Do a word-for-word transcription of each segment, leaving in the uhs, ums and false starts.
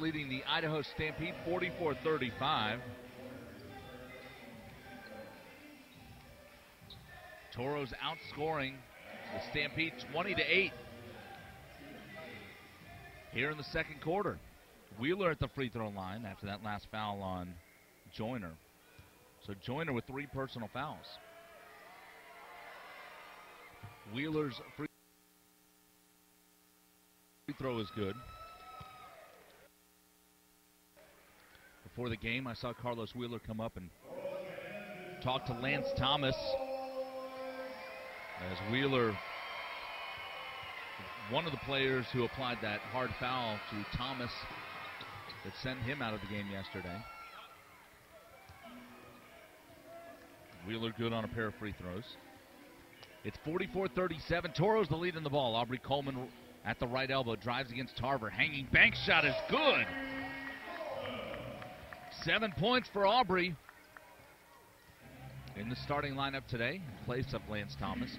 leading the Idaho Stampede forty-four thirty-five. Toros outscoring the Stampede twenty to eight. Here in the second quarter, Wheeler at the free throw line after that last foul on Joyner. So Joyner with three personal fouls. Wheeler's free throw is good. Before the game, I saw Carlos Wheeler come up and talk to Lance Thomas as Wheeler, one of the players who applied that hard foul to Thomas that sent him out of the game yesterday. Wheeler good on a pair of free throws. It's forty-four thirty-seven. Toros the lead in the ball. Aubrey Coleman at the right elbow. Drives against Tarver. Hanging bank shot is good. Seven points for Aubrey. In the starting lineup today, in place of Lance Thomas.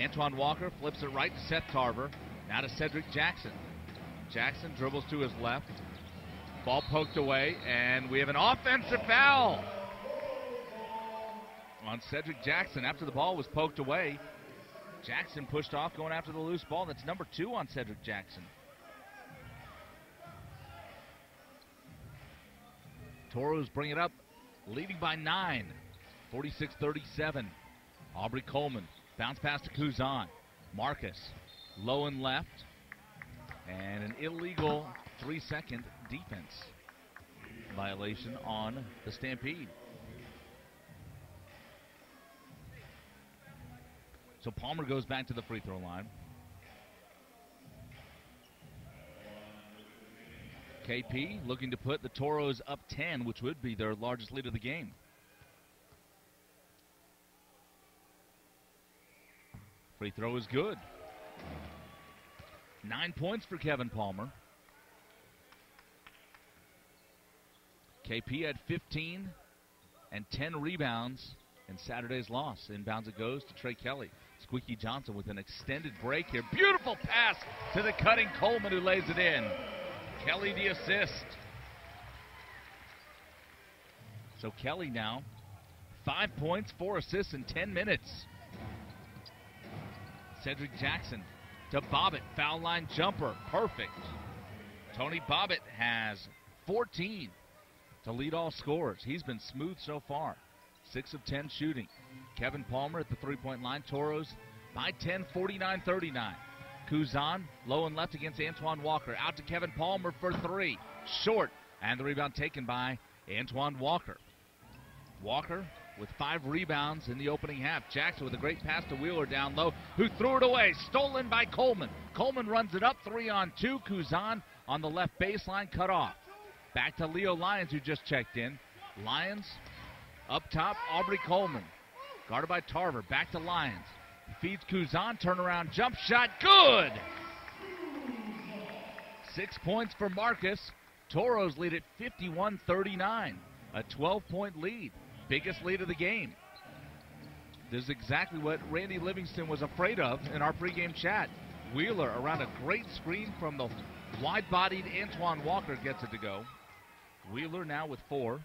Antoine Walker flips it right to Seth Tarver. Now to Cedric Jackson. Jackson dribbles to his left. Ball poked away, and we have an offensive foul on Cedric Jackson after the ball was poked away. Jackson pushed off going after the loose ball. That's number two on Cedric Jackson. Toros bring it up, leading by nine. forty-six thirty-seven. Aubrey Coleman. Bounce pass to Kuzan. Marcus. Low and left. And an illegal three-second defense violation on the Stampede. So Palmer goes back to the free throw line. K P looking to put the Toros up ten, which would be their largest lead of the game. Free throw is good. Nine points for Kevin Palmer. K P had fifteen and ten rebounds in Saturday's loss. Inbounds it goes to Trey Kelly. Squeaky Johnson with an extended break here. Beautiful pass to the cutting Coleman, who lays it in. Kelly the assist. So Kelly now five points, four assists in ten minutes. Cedric Jackson to Bobbitt. Foul line jumper. Perfect. Tony Bobbitt has fourteen to lead all scorers. He's been smooth so far. six of ten shooting. Kevin Palmer at the three-point line. Toros by ten, forty-nine thirty-nine. Kuzan low and left against Antoine Walker. Out to Kevin Palmer for three. Short. And the rebound taken by Antoine Walker. Walker with five rebounds in the opening half. Jackson with a great pass to Wheeler down low, who threw it away, stolen by Coleman. Coleman runs it up, three on two. Kuzan on the left baseline, cut off. Back to Leo Lyons, who just checked in. Lyons up top, Aubrey Coleman. Guarded by Tarver, back to Lyons. Feeds Kuzan, turnaround jump shot, good! Six points for Marcus. Toros lead at fifty-one thirty-nine, a twelve-point lead. Biggest lead of the game. This is exactly what Randy Livingston was afraid of in our pregame chat. Wheeler around a great screen from the wide-bodied Antoine Walker gets it to go. Wheeler now with four.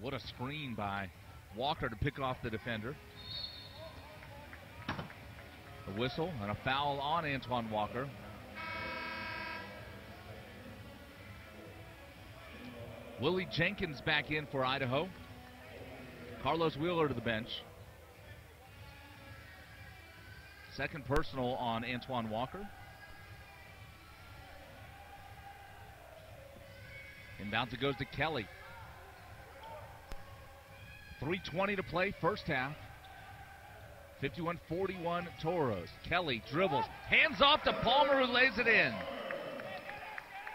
What a screen by Walker to pick off the defender. A whistle and a foul on Antoine Walker. Willie Jenkins back in for Idaho. Carlos Wheeler to the bench. Second personal on Antoine Walker. Inbounds it goes to Kelly. three twenty to play, first half. fifty-one forty-one Toros. Kelly dribbles, hands off to Palmer, who lays it in.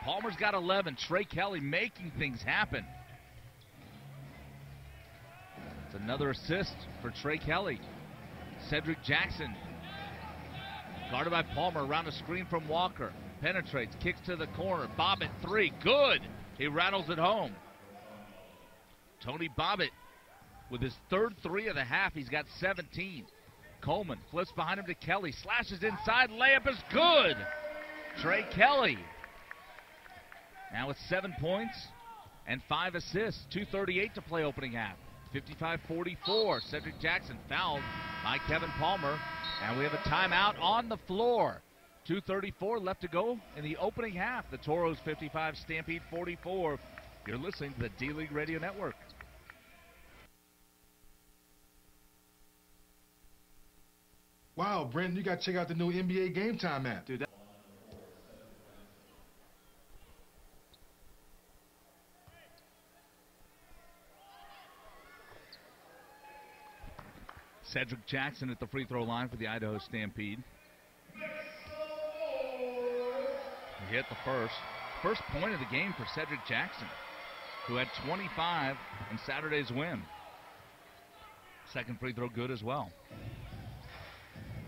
Palmer's got eleven. Trey Kelly making things happen. It's another assist for Trey Kelly. Cedric Jackson. Guarded by Palmer. Around a screen from Walker. Penetrates. Kicks to the corner. Bobbitt three. Good. He rattles it home. Tony Bobbitt with his third three of the half. He's got seventeen. Coleman flips behind him to Kelly. Slashes inside. Layup is good. Trey Kelly. Now it's seven points and five assists. two thirty-eight to play opening half. fifty-five forty-four. Cedric Jackson fouled by Kevin Palmer. And we have a timeout on the floor. two thirty-four left to go in the opening half. The Toros fifty-five, Stampede forty-four. You're listening to the D-League Radio Network. Wow, Brent, you got to check out the new N B A Game Time app. Dude, that Cedric Jackson at the free throw line for the Idaho Stampede. He hit the first. First point of the game for Cedric Jackson, who had twenty-five in Saturday's win. Second free throw good as well.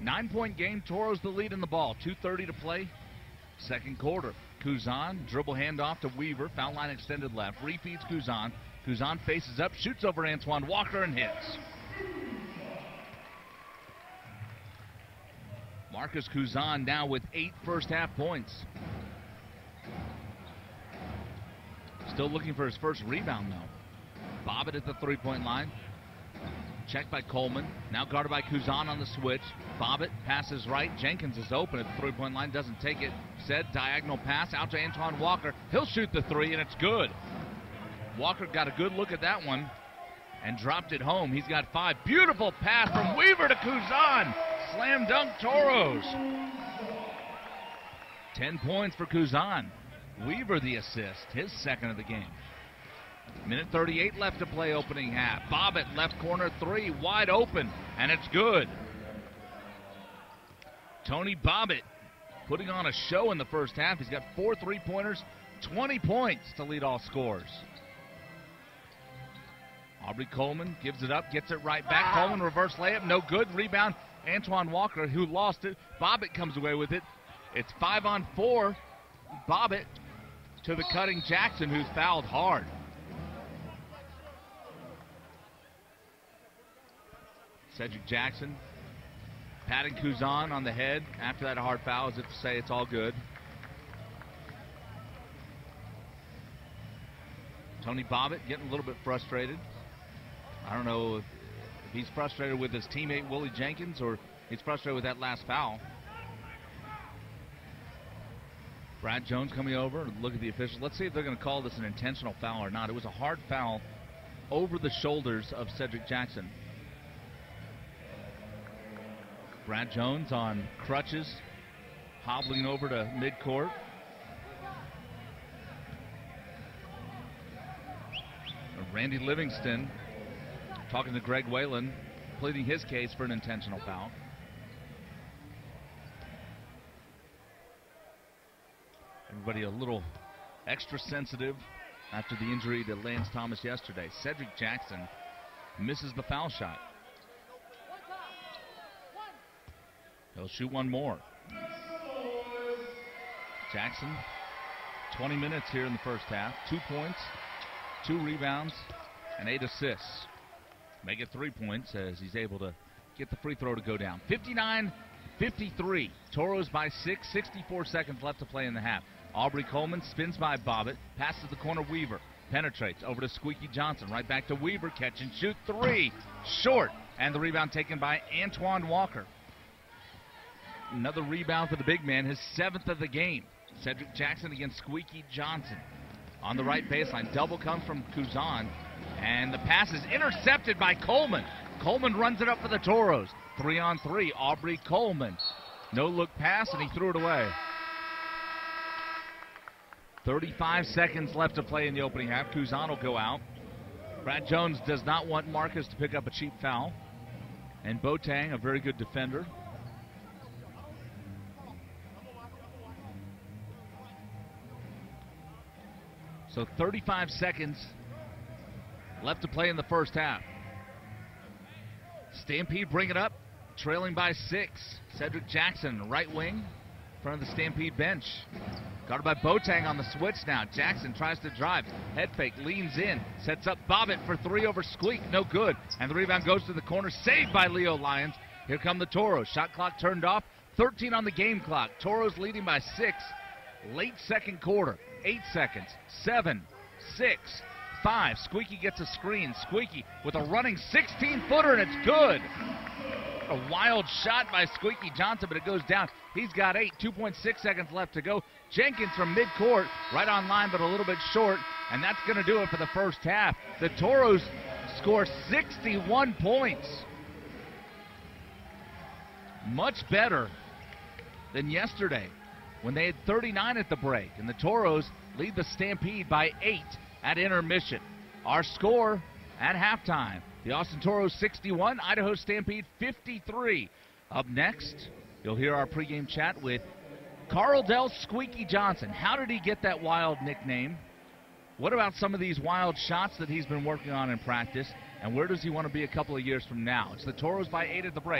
Nine-point game, Toros the lead in the ball. two thirty to play, second quarter. Kuzan, dribble handoff to Weaver, foul line extended left. Refeeds Kuzan. Kuzan faces up, shoots over Antoine Walker and hits. Marcus Kuzan now with eight first-half points. Still looking for his first rebound, though. Bobbitt at the three-point line. Checked by Coleman. Now guarded by Kuzan on the switch. Bobbitt passes right. Jenkins is open at the three-point line. Doesn't take it. Said diagonal pass out to Antoine Walker. He'll shoot the three, and it's good. Walker got a good look at that one and dropped it home. He's got five. Beautiful pass from Weaver to Kuzan. Slam dunk Toros. Ten points for Kuzan. Weaver the assist. His second of the game. Minute thirty-eight left to play opening half. Bobbitt left corner three, wide open, and it's good. Tony Bobbitt putting on a show in the first half. He's got four three-pointers, twenty points to lead all scores. Aubrey Coleman gives it up, gets it right back. Ah. Coleman reverse layup, no good. Rebound, Antoine Walker, who lost it. Bobbitt comes away with it. It's five on four. Bobbitt to the cutting Jackson, who's fouled hard. Cedric Jackson patting Kuzan on the head after that hard foul, as if to say it's all good. Tony Bobbitt getting a little bit frustrated. I don't know if he's frustrated with his teammate Willie Jenkins or he's frustrated with that last foul. Brad Jones coming over. Look at the officials. Let's see if they're going to call this an intentional foul or not. It was a hard foul over the shoulders of Cedric Jackson. Brad Jones on crutches, hobbling over to midcourt. Randy Livingston talking to Greg Whalen, pleading his case for an intentional foul. Everybody a little extra sensitive after the injury to Lance Thomas yesterday. Cedric Jackson misses the foul shot. He'll shoot one more. Jackson, twenty minutes here in the first half. Two points, two rebounds, and eight assists. Make it three points as he's able to get the free throw to go down. fifty-nine fifty-three. Toros by six, sixty-four seconds left to play in the half. Aubrey Coleman spins by Bobbitt, passes the corner Weaver, penetrates over to Squeaky Johnson, right back to Weaver, catch and shoot three, short, and the rebound taken by Antoine Walker. Another rebound for the big man, his seventh of the game. Cedric Jackson against Squeaky Johnson. On the right baseline, double comes from Kuzan, and the pass is intercepted by Coleman. Coleman runs it up for the Toros. Three on three, Aubrey Coleman. No-look pass, and he threw it away. thirty-five seconds left to play in the opening half. Kuzan will go out. Brad Jones does not want Marcus to pick up a cheap foul. And Boateng, a very good defender. So thirty-five seconds left to play in the first half. Stampede bring it up, trailing by six. Cedric Jackson, right wing, in front of the Stampede bench. Guarded by Boateng on the switch now. Jackson tries to drive, head fake, leans in, sets up Bobbitt for three over Squeak, no good. And the rebound goes to the corner, saved by Leo Lyons. Here come the Toros, shot clock turned off, thirteen on the game clock. Toros leading by six, late second quarter. eight seconds, seven, six, five. Squeaky gets a screen. Squeaky with a running sixteen-footer, and it's good. A wild shot by Squeaky Johnson, but it goes down. He's got eight, two point six seconds left to go. Jenkins from midcourt, right on line, but a little bit short, and that's going to do it for the first half. The Toros score sixty-one points. Much better than yesterday when they had thirty-nine at the break, and the Toros lead the Stampede by eight at intermission. Our score at halftime, the Austin Toros sixty-one, Idaho Stampede fifty-three. Up next, you'll hear our pregame chat with Carl Del Squeaky Johnson. How did he get that wild nickname? What about some of these wild shots that he's been working on in practice, and where does he want to be a couple of years from now? It's the Toros by eight at the break.